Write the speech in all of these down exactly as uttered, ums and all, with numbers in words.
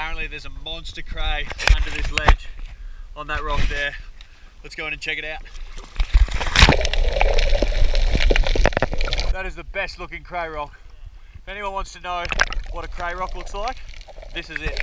apparently there's a monster cray under this ledge on that rock there. Let's go in and check it out. That is the best looking cray rock. If anyone wants to know what a cray rock looks like, this is it.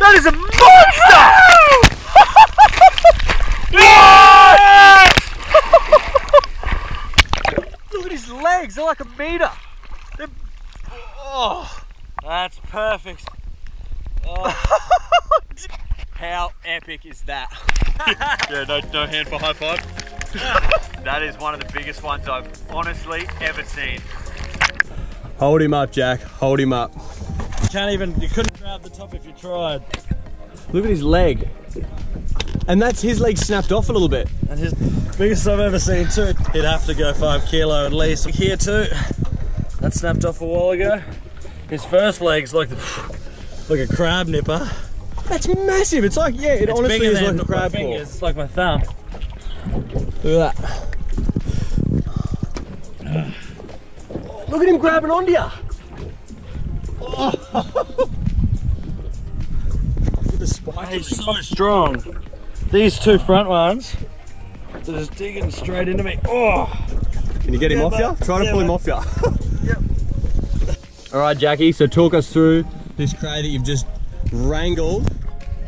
That is a monster! Yes! Look at his legs, they're like a meter. They're... Oh, that's perfect. Oh. How epic is that? Yeah, no, no hand for high five. That is one of the biggest ones I've honestly ever seen. Hold him up, Jack, hold him up. You can't even, you couldn't grab the top if you tried. Look at his leg. And that's his leg snapped off a little bit. And his biggest I've ever seen too. He'd have to go five kilo at least. Here too, that snapped off a while ago. His first leg's like, the, like a crab nipper. That's massive, it's like, yeah, it it's honestly is like a crab paw. It's like my thumb. Look at that. Look at him grabbing onto you. Oh. The spikes are so strong. These two front ones, they're just digging straight into me. Oh. Can you get him yeah, off mate. you? Try to yeah, pull mate. him off you. Yep. All right, Jackie, so talk us through this cray that you've just wrangled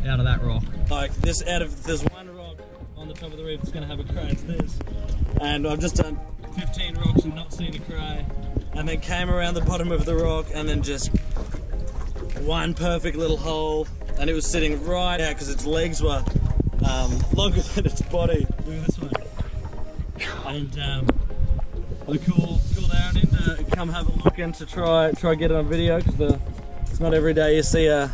out of that rock. Like this out of, there's one rock on the top of the reef that's gonna have a cray, it's this. And I've just done fifteen rocks and not seen a cray. And then came around the bottom of the rock and then just one perfect little hole, and it was sitting right out because its legs were um, longer than its body. Look at this one. And um, I called, called Aaron in to come have a look and to try try get it on video because it's not every day you see a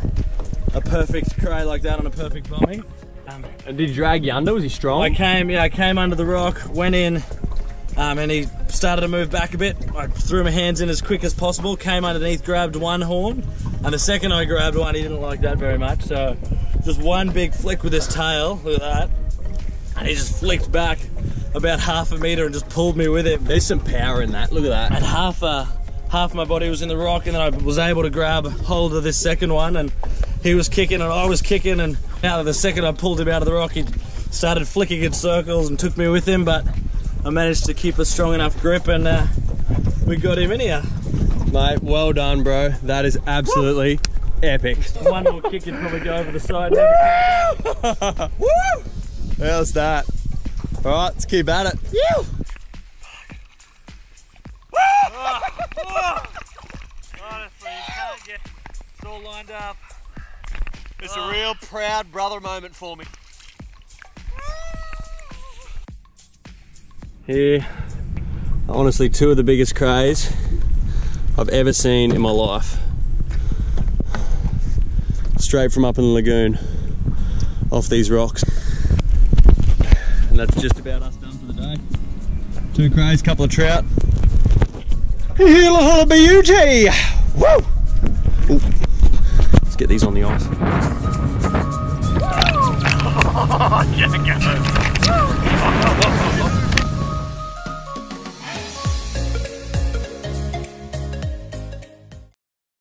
a perfect cray like that on a perfect bombing. Um, and did he drag you under? Was he strong? I came, yeah, I came under the rock, went in. Um, and he started to move back a bit. I threw my hands in as quick as possible, came underneath, grabbed one horn, and the second I grabbed one, he didn't like that very much, so just one big flick with his tail, look at that, and he just flicked back about half a metre and just pulled me with him. There's some power in that, look at that. And half uh, half my body was in the rock, and then I was able to grab hold of this second one, and he was kicking, and I was kicking, and out of the second I pulled him out of the rock, he started flicking in circles and took me with him, but I managed to keep a strong enough grip and uh, we got him in here. Mate, well done, bro. That is absolutely Woo! epic. One more kick and probably go over the side. Woo! Woo! How's that? All right, let's keep at it. Woo! Oh, oh. Honestly, you can't get it's all lined up. It's oh. a real proud brother moment for me. Here, honestly, two of the biggest crays I've ever seen in my life. Straight from up in the lagoon, off these rocks. And that's just about us done for the day. Two crays, couple of trout. Heela holla beauty! Woo! Ooh. Let's get these on the ice. Oh, yeah,